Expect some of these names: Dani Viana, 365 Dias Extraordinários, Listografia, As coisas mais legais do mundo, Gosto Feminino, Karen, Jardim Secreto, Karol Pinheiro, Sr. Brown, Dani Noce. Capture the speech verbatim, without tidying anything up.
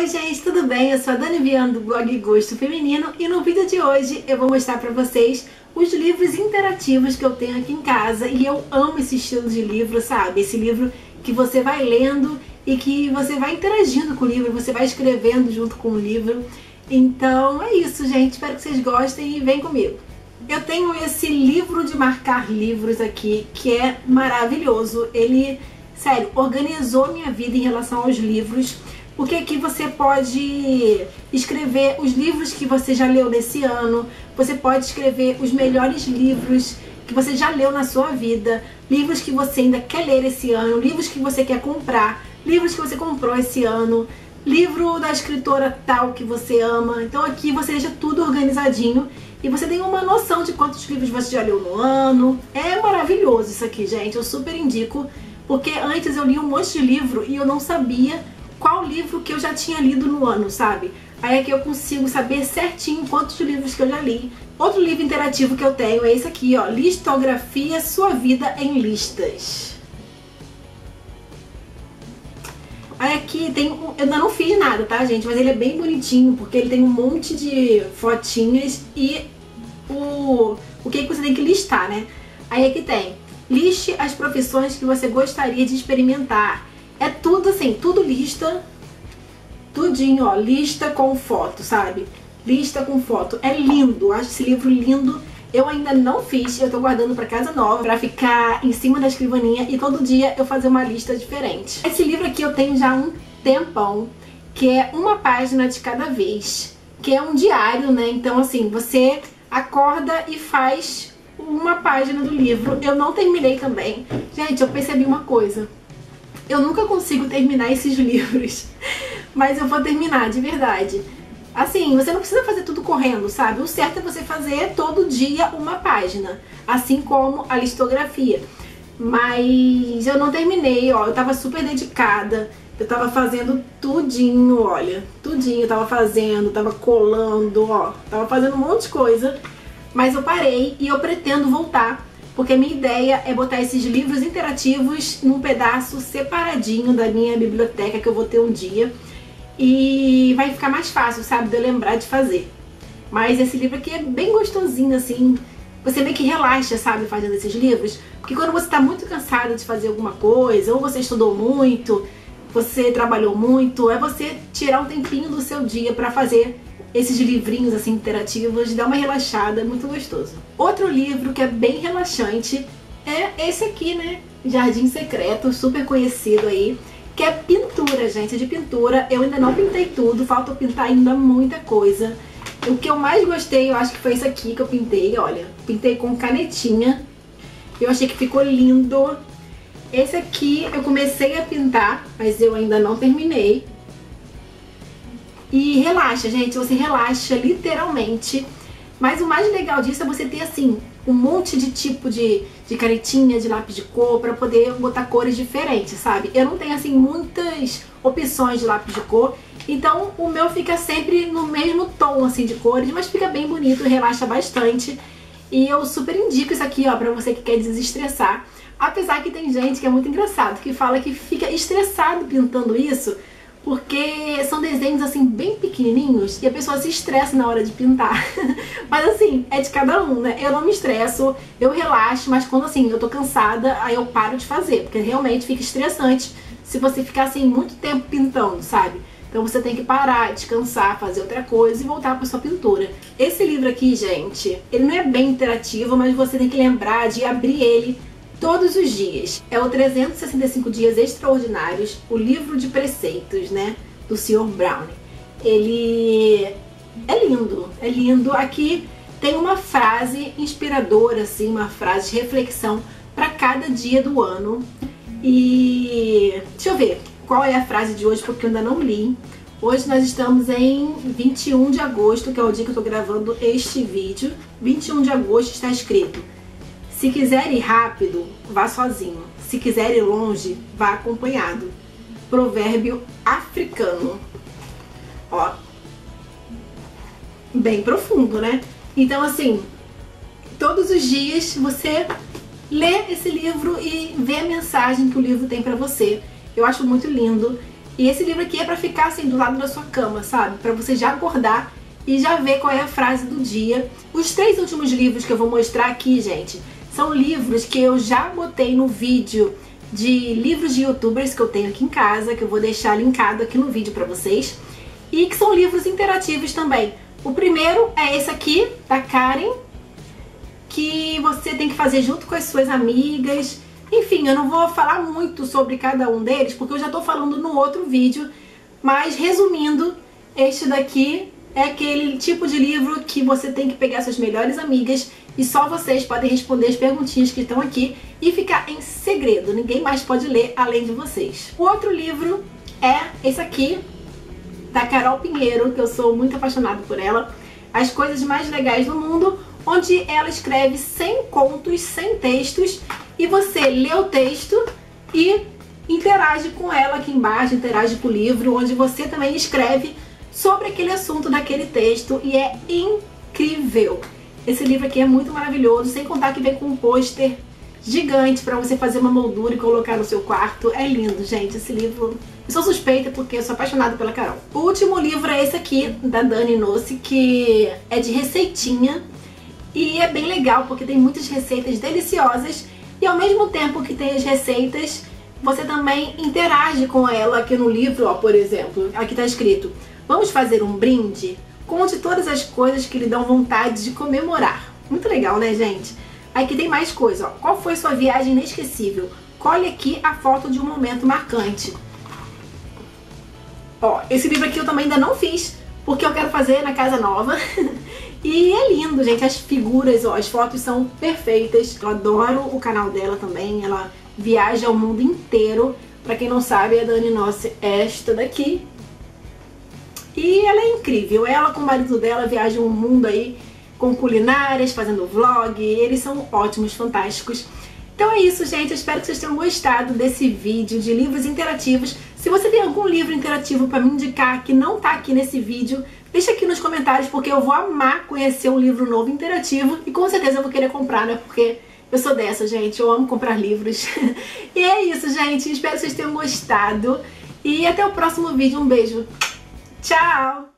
Oi gente, tudo bem? Eu sou a Dani Viana do blog Gosto Feminino e no vídeo de hoje eu vou mostrar pra vocês os livros interativos que eu tenho aqui em casa e eu amo esse estilo de livro, sabe? Esse livro que você vai lendo e que você vai interagindo com o livro, você vai escrevendo junto com o livro. Então é isso gente, espero que vocês gostem e vem comigo. Eu tenho esse livro de marcar livros aqui que é maravilhoso, ele, sério, organizou minha vida em relação aos livros. Porque aqui você pode escrever os livros que você já leu nesse ano, você pode escrever os melhores livros que você já leu na sua vida, livros que você ainda quer ler esse ano, livros que você quer comprar, livros que você comprou esse ano, livro da escritora tal que você ama. Então aqui você deixa tudo organizadinho e você tem uma noção de quantos livros você já leu no ano. É maravilhoso isso aqui, gente, eu super indico, porque antes eu li um monte de livro e eu não sabia qual livro que eu já tinha lido no ano, sabe? Aí é que eu consigo saber certinho quantos livros que eu já li. Outro livro interativo que eu tenho é esse aqui, ó, Listografia, Sua Vida em Listas. Aí aqui tem um... eu ainda não fiz nada, tá, gente? Mas ele é bem bonitinho, porque ele tem um monte de fotinhas e o, o que é que você tem que listar, né? Aí aqui tem, liste as profissões que você gostaria de experimentar. É tudo assim, tudo lista, tudinho, ó, lista com foto, sabe? Lista com foto. É lindo, acho esse livro lindo. Eu ainda não fiz, eu tô guardando pra casa nova, pra ficar em cima da escrivaninha e todo dia eu fazer uma lista diferente. Esse livro aqui eu tenho já há um tempão, que é uma página de cada vez, que é um diário, né? Então assim, você acorda e faz uma página do livro. Eu não terminei também. Gente, eu percebi uma coisa. Eu nunca consigo terminar esses livros, mas eu vou terminar, de verdade. Assim, você não precisa fazer tudo correndo, sabe? O certo é você fazer todo dia uma página, assim como a listografia. Mas eu não terminei, ó, eu tava super dedicada, eu tava fazendo tudinho, olha, tudinho, eu tava fazendo, tava colando, ó, tava fazendo um monte de coisa, mas eu parei e eu pretendo voltar. Porque a minha ideia é botar esses livros interativos num pedaço separadinho da minha biblioteca que eu vou ter um dia. E vai ficar mais fácil, sabe, de eu lembrar de fazer. Mas esse livro aqui é bem gostosinho, assim. Você meio que relaxa, sabe, fazendo esses livros. Porque quando você tá muito cansada de fazer alguma coisa, ou você estudou muito, você trabalhou muito, é você tirar um tempinho do seu dia pra fazer esses livrinhos assim interativos, dá uma relaxada, muito gostoso. Outro livro que é bem relaxante é esse aqui, né? Jardim Secreto, super conhecido aí, que é pintura, gente, de pintura. Eu ainda não pintei tudo, falta pintar ainda muita coisa. O que eu mais gostei, eu acho que foi esse aqui que eu pintei, olha. Pintei com canetinha. Eu achei que ficou lindo. Esse aqui eu comecei a pintar, mas eu ainda não terminei. E relaxa, gente, você relaxa literalmente. Mas o mais legal disso é você ter, assim, um monte de tipo de, de canetinha, de lápis de cor, pra poder botar cores diferentes, sabe? Eu não tenho, assim, muitas opções de lápis de cor, então o meu fica sempre no mesmo tom, assim, de cores, mas fica bem bonito, relaxa bastante. E eu super indico isso aqui, ó, pra você que quer desestressar. Apesar que tem gente que é muito engraçado, que fala que fica estressado pintando isso, porque são desenhos assim bem pequenininhos e a pessoa se estressa na hora de pintar. Mas assim, é de cada um, né? Eu não me estresso, eu relaxo, mas quando assim eu tô cansada, aí eu paro de fazer, porque realmente fica estressante se você ficar assim muito tempo pintando, sabe? Então você tem que parar, descansar, fazer outra coisa e voltar pra sua pintura. Esse livro aqui, gente, ele não é bem interativo, mas você tem que lembrar de abrir ele todos os dias. É o trezentos e sessenta e cinco Dias Extraordinários, o livro de preceitos, né, do senhor Brown. Ele é lindo, é lindo. Aqui tem uma frase inspiradora, assim, uma frase de reflexão para cada dia do ano. E deixa eu ver qual é a frase de hoje, porque eu ainda não li. Hoje nós estamos em vinte e um de agosto, que é o dia que eu tô gravando este vídeo. vinte e um de agosto está escrito: se quiser ir rápido, vá sozinho. Se quiser ir longe, vá acompanhado. Provérbio africano. Ó, bem profundo, né? Então, assim, todos os dias você lê esse livro e vê a mensagem que o livro tem pra você. Eu acho muito lindo. E esse livro aqui é pra ficar assim do lado da sua cama, sabe? Pra você já acordar e já ver qual é a frase do dia. Os três últimos livros que eu vou mostrar aqui, gente, são livros que eu já botei no vídeo de livros de youtubers que eu tenho aqui em casa, que eu vou deixar linkado aqui no vídeo pra vocês, e que são livros interativos também. O primeiro é esse aqui, da Karen, que você tem que fazer junto com as suas amigas. Enfim, eu não vou falar muito sobre cada um deles, porque eu já tô falando no outro vídeo, mas resumindo, este daqui é aquele tipo de livro que você tem que pegar suas melhores amigas e só vocês podem responder as perguntinhas que estão aqui e ficar em segredo. Ninguém mais pode ler além de vocês. O outro livro é esse aqui, da Karol Pinheiro, que eu sou muito apaixonada por ela, As Coisas Mais Legais do Mundo, onde ela escreve cem contos, cem textos, e você lê o texto e interage com ela aqui embaixo, interage com o livro, onde você também escreve sobre aquele assunto daquele texto, e é incrível. Esse livro aqui é muito maravilhoso, sem contar que vem com um pôster gigante para você fazer uma moldura e colocar no seu quarto. É lindo, gente, esse livro. Eu sou suspeita porque eu sou apaixonada pela Karol. O último livro é esse aqui, da Dani Noce, que é de receitinha, e é bem legal porque tem muitas receitas deliciosas, e ao mesmo tempo que tem as receitas, você também interage com ela aqui no livro. Ó, por exemplo, aqui tá escrito: vamos fazer um brinde? Conte todas as coisas que lhe dão vontade de comemorar. Muito legal, né, gente? Aqui tem mais coisa, ó. Qual foi sua viagem inesquecível? Colhe aqui a foto de um momento marcante. Ó, esse livro aqui eu também ainda não fiz, porque eu quero fazer na casa nova. E é lindo, gente. As figuras, ó, as fotos são perfeitas. Eu adoro o canal dela também. Ela viaja ao mundo inteiro. Pra quem não sabe, a Dani Noce é esta daqui. E ela é incrível. Ela com o marido dela viajam o mundo aí, com culinárias, fazendo vlog. Eles são ótimos, fantásticos. Então é isso, gente. Eu espero que vocês tenham gostado desse vídeo de livros interativos. Se você tem algum livro interativo para me indicar que não tá aqui nesse vídeo, deixa aqui nos comentários, porque eu vou amar conhecer um livro novo interativo, e com certeza eu vou querer comprar, né? Porque eu sou dessa, gente. Eu amo comprar livros. E é isso, gente. Espero que vocês tenham gostado. E até o próximo vídeo. Um beijo. Tchau!